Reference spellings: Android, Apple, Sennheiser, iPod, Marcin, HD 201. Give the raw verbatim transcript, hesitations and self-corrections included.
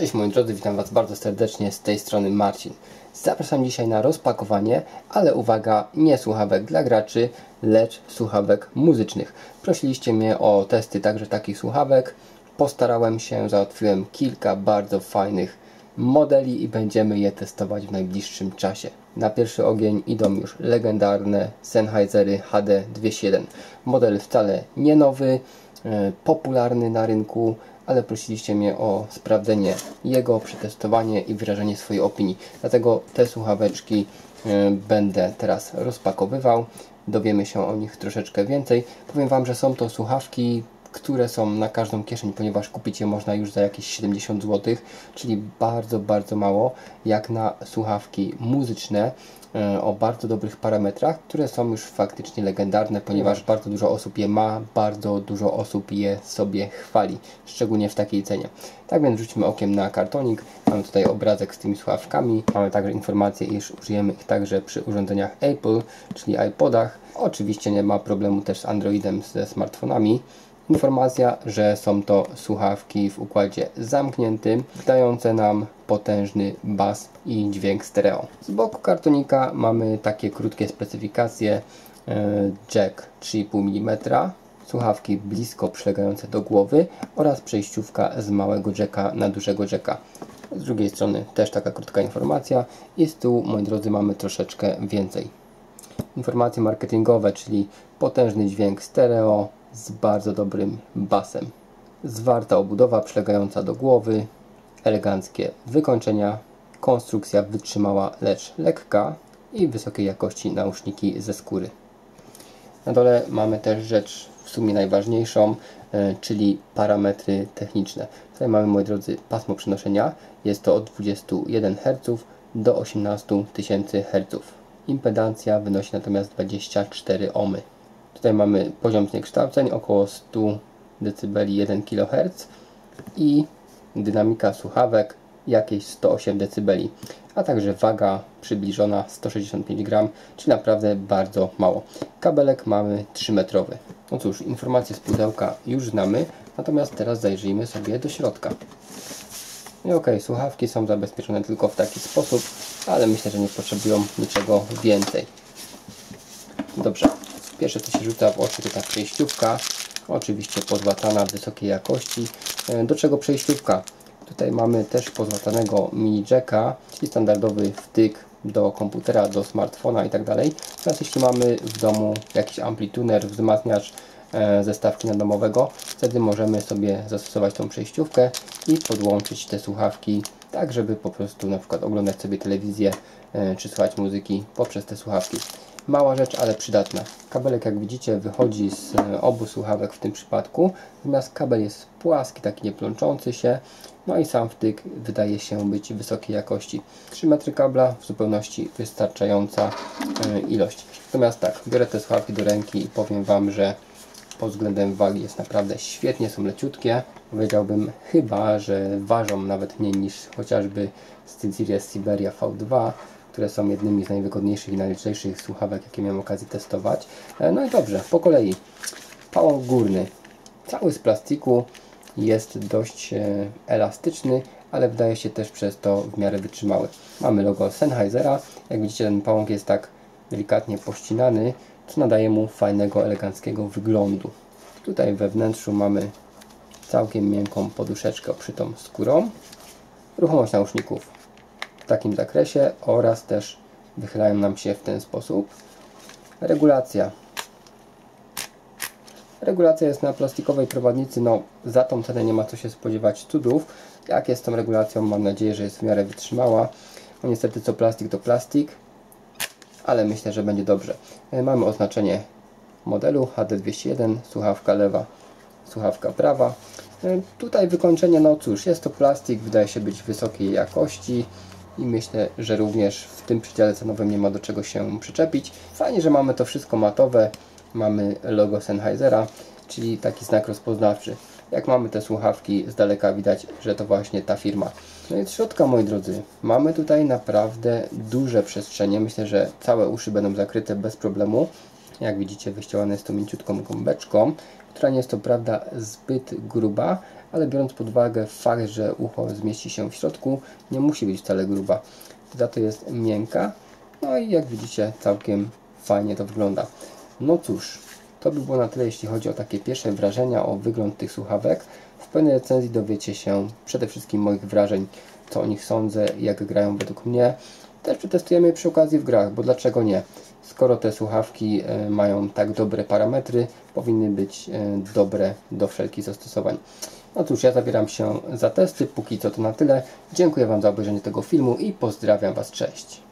Cześć moi drodzy, witam Was bardzo serdecznie, z tej strony Marcin. Zapraszam dzisiaj na rozpakowanie, ale uwaga, nie słuchawek dla graczy, lecz słuchawek muzycznych. Prosiliście mnie o testy także takich słuchawek. Postarałem się, załatwiłem kilka bardzo fajnych modeli i będziemy je testować w najbliższym czasie. Na pierwszy ogień idą już legendarne Sennheisery H D dwieście jeden. Model wcale nie nowy, popularny na rynku, ale prosiliście mnie o sprawdzenie jego, przetestowanie i wyrażenie swojej opinii. Dlatego te słuchaweczki będę teraz rozpakowywał. Dowiemy się o nich troszeczkę więcej. Powiem Wam, że są to słuchawki, które są na każdą kieszeń, ponieważ kupić je można już za jakieś siedemdziesiąt złotych, czyli bardzo, bardzo mało, jak na słuchawki muzyczne o bardzo dobrych parametrach, które są już faktycznie legendarne, ponieważ bardzo dużo osób je ma, bardzo dużo osób je sobie chwali, szczególnie w takiej cenie. Tak więc rzućmy okiem na kartonik. Mamy tutaj obrazek z tymi słuchawkami, mamy także informację, iż użyjemy ich także przy urządzeniach Apple, czyli iPodach. Oczywiście nie ma problemu też z Androidem, ze smartfonami. Informacja, że są to słuchawki w układzie zamkniętym, dające nam potężny bas i dźwięk stereo. Z boku kartonika mamy takie krótkie specyfikacje. Jack trzy i pół milimetra, słuchawki blisko przylegające do głowy oraz przejściówka z małego jacka na dużego jacka. Z drugiej strony też taka krótka informacja i z tyłu, moi drodzy, mamy troszeczkę więcej. Informacje marketingowe, czyli potężny dźwięk stereo z bardzo dobrym basem. Zwarta obudowa przylegająca do głowy, eleganckie wykończenia, konstrukcja wytrzymała, lecz lekka i wysokiej jakości nauszniki ze skóry. Na dole mamy też rzecz w sumie najważniejszą, yy, czyli parametry techniczne. Tutaj mamy, moi drodzy, pasmo przenoszenia. Jest to od dwudziestu jeden herców do osiemnastu tysięcy herców. Impedancja wynosi natomiast dwadzieścia cztery ohmy. Tutaj mamy poziom zniekształceń około sto decybeli jeden kiloherc i dynamika słuchawek jakieś sto osiem decybeli, a także waga przybliżona sto sześćdziesiąt pięć gramów, czyli naprawdę bardzo mało. Kabelek mamy trzymetrowy. No cóż, informacje z pudełka już znamy, natomiast teraz zajrzyjmy sobie do środka. I ok, słuchawki są zabezpieczone tylko w taki sposób, ale myślę, że nie potrzebują niczego więcej. Dobrze. Pierwsze, co się rzuca w oczy, to ta przejściówka, oczywiście pozłacana wysokiej jakości. Do czego przejściówka? Tutaj mamy też pozłacanego mini jacka, czyli standardowy wtyk do komputera, do smartfona i tak dalej. Teraz jeśli mamy w domu jakiś amplituner, wzmacniacz ze stawki nadomowego, wtedy możemy sobie zastosować tą przejściówkę i podłączyć te słuchawki tak, żeby po prostu na przykład oglądać sobie telewizję czy słuchać muzyki poprzez te słuchawki. Mała rzecz, ale przydatna. Kabelek, jak widzicie, wychodzi z obu słuchawek w tym przypadku, natomiast kabel jest płaski, taki nie plączący się, no i sam wtyk wydaje się być wysokiej jakości. trzy metry kabla, w zupełności wystarczająca ilość. Natomiast tak, biorę te słuchawki do ręki i powiem Wam, że pod względem wagi jest naprawdę świetnie, są leciutkie. Powiedziałbym chyba, że ważą nawet mniej niż chociażby Steel Siberia V dwa, które są jednymi z najwygodniejszych i najlżejszych słuchawek, jakie miałem okazję testować. No i dobrze, po kolei. Pałąk górny, cały z plastiku, jest dość elastyczny, ale wydaje się też przez to w miarę wytrzymały. Mamy logo Sennheisera. Jak widzicie, ten pałąk jest tak delikatnie pościnany, co nadaje mu fajnego, eleganckiego wyglądu. Tutaj we wnętrzu mamy całkiem miękką poduszeczkę obszytą skórą. Ruchomość nauszników w takim zakresie oraz też wychylają nam się w ten sposób. Regulacja. Regulacja jest na plastikowej prowadnicy, no za tą cenę nie ma co się spodziewać cudów. Jak jest z tą regulacją, mam nadzieję, że jest w miarę wytrzymała. No niestety co plastik to plastik, ale myślę, że będzie dobrze. Mamy oznaczenie modelu H D dwieście jeden, słuchawka lewa, słuchawka prawa. Tutaj wykończenie, no cóż, jest to plastik, wydaje się być wysokiej jakości i myślę, że również w tym przedziale cenowym nie ma do czego się przyczepić. Fajnie, że mamy to wszystko matowe, mamy logo Sennheisera, czyli taki znak rozpoznawczy. Jak mamy te słuchawki z daleka, widać, że to właśnie ta firma. No i od środka, moi drodzy, mamy tutaj naprawdę duże przestrzenie. Myślę, że całe uszy będą zakryte bez problemu. jak widzicie wyścielone jest tą mięciutką gąbeczką, która nie jest to prawda zbyt gruba, ale biorąc pod uwagę fakt, że ucho zmieści się w środku, nie musi być wcale gruba, za to jest miękka, no i jak widzicie całkiem fajnie to wygląda. No cóż, to by było na tyle jeśli chodzi o takie pierwsze wrażenia, o wygląd tych słuchawek. W pełnej recenzji dowiecie się przede wszystkim moich wrażeń, co o nich sądzę, jak grają według mnie. Też przetestujemy je przy okazji w grach, bo dlaczego nie? Skoro te słuchawki mają tak dobre parametry, powinny być dobre do wszelkich zastosowań. No cóż, ja zabieram się za testy, póki co to na tyle. Dziękuję Wam za obejrzenie tego filmu i pozdrawiam Was, cześć!